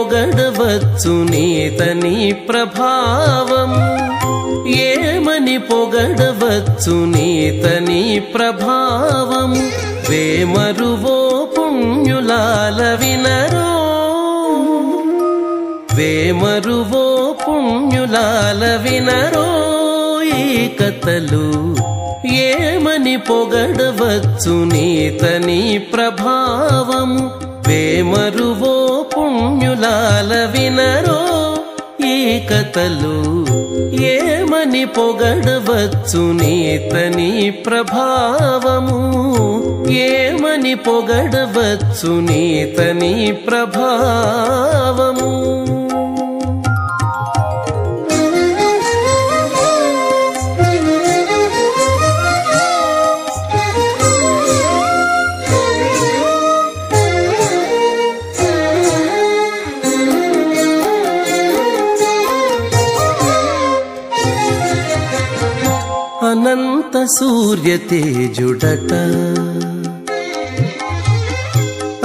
పొగడవచ్చు నీతని ప్రభావం ఏమని పొగడవచ్చు నీతని ప్రభావం వేమరువో పుణ్యులాల వినరో వేమరువో పుణ్యులాల వినరో ఈ కథలు ఏమని పొగడవచ్చు నీతని ప్రభావం వేమరువో పుణ్యులాల వినరో ఈ కథలు ఏమని పొగడవచ్చు నీతని ప్రభావము ఏమని పొగడవచ్చు నీతని ప్రభావము अनंत सूर्य तेजुडट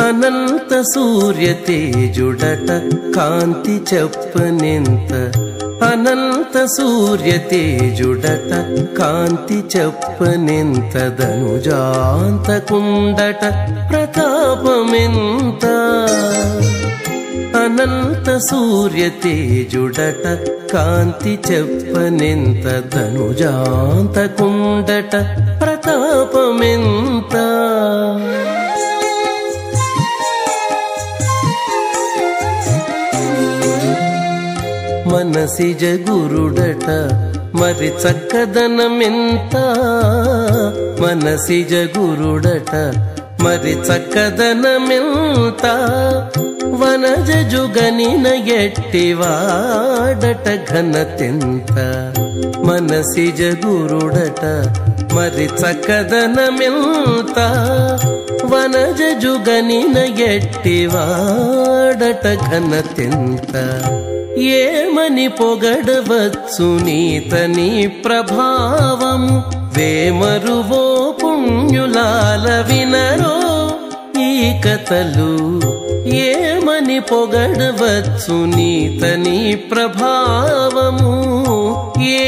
अनंत सूर्य तेजुडट कांति चप्पनेंत अनंत सूर्य तेजुडट कांति चप्पनेंत धनुजांत कुंडट प्रतापमेंत अनंत सूर्य तेजुडट कांति चप्पनेंत धनुजांत कुंडट प्रतापमेंत मनसि जगुरुडट मरि चक्कदनमेंत मनसि जगुरुडट मरि चक्कदनमेंत वनज जुगनिन एट्टिवाडट घनतेंत मनसि जगुरुडट मरि चक्कदनमेंत वनज जुगनिन एट्टिवाडट घनतेंत ఏమని పొగడవచ్చు నీతని ప్రభావం వేమరువో పుణ్యులాల వినరో ఈ కథలు ఏమని పొగడవచ్చు నీతని ప్రభావము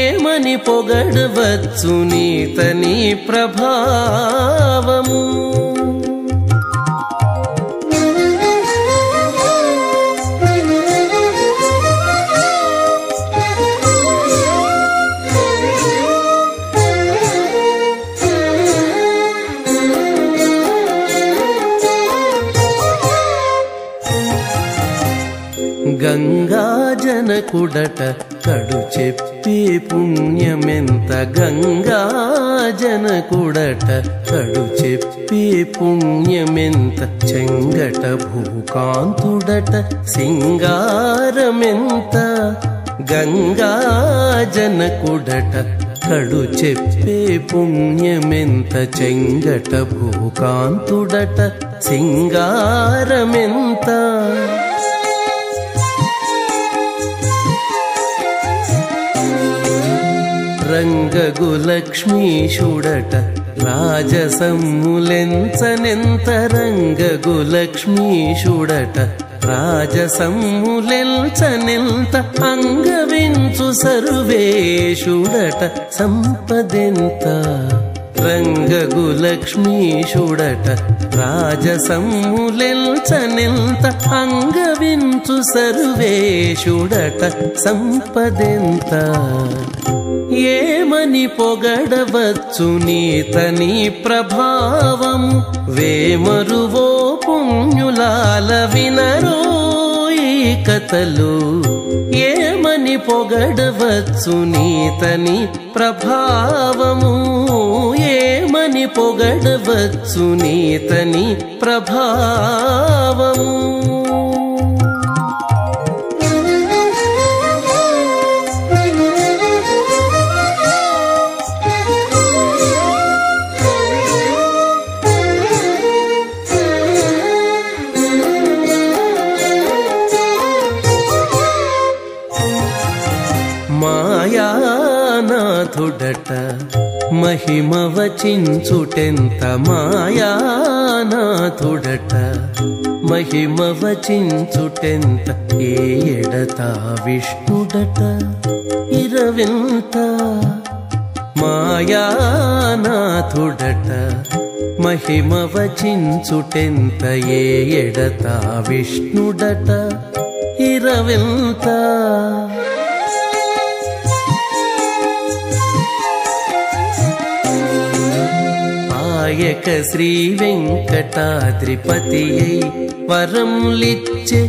ఏమని పొగడవచ్చు నీతని ప్రభావము గంగాజనకుడట కడు చెప్పే పుణ్యమెంత గంగాజనకుడట కడు చెప్పే పుణ్యమెంత చెంగట భూకాంతుడట సింగారమెంత గంగాజనకుడట కడు చెప్పే పుణ్యమెంత చెంగట భూకాంతుడట సింగారమెంత రంగగులక్ష్మీశుడట రాజసమ్ములెంచనెంత రంగగులక్ష్మీశుడట రాజసమ్ములెంచనెంత అంగవించు సర్వేశుడట సంపదెంత రంగగులక్ష్మీశుడట రాజసమ్ములెంచనెంత అంగవించు సర్వేశుడట సంపదెంత ఏమని పొగడవచ్చు నీతని ప్రభావం వేమరువో పుణ్యులాల వినరో ఈ కథలు ఏమని పొగడవచ్చు నీతని ప్రభావము ఏమని పొగడవచ్చు నీతని ప్రభావము మాయానాథుడట మహిమ వచించుటెంత మాయానాథుడట మహిమ వచించుటెంత ఏ ఎడత విష్ణుడట ఇరవింత మాయానాథుడట మహిమ వచించుటెంత ఏ ఎడత విష్ణుడట ఇరవింత ఆయక శ్రీ వెంకటాద్రిపతియై వరములిచ్చే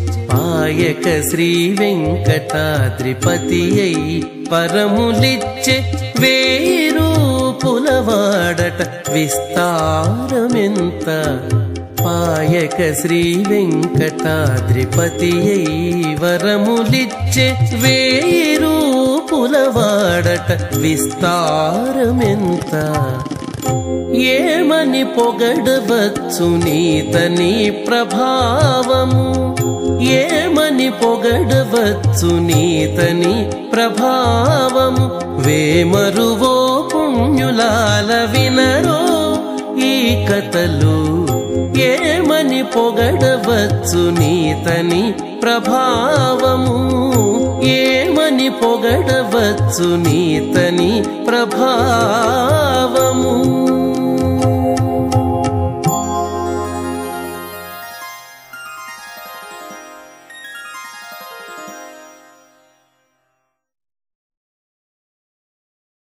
ఆయక శ్రీ వెంకటాద్రిపతియై వరములిచ్చే వేయి రూపులవాడట విస్తారమెంత ఆయక శ్రీ వెంకటాద్రిపతియై వరములిచ్చే వేయి రూపులవాడట విస్తారమెంత ఏమని పొగడవచ్చు నీతని ప్రభావము ఏమని పొగడవచ్చు నీతని ప్రభావము వేమరువో పుణ్యులాల వినరో ఈ కథలు ఏమని పొగడవచ్చు నీతని ప్రభావము ఏమని పొగడవచ్చు నీతని ప్రభావము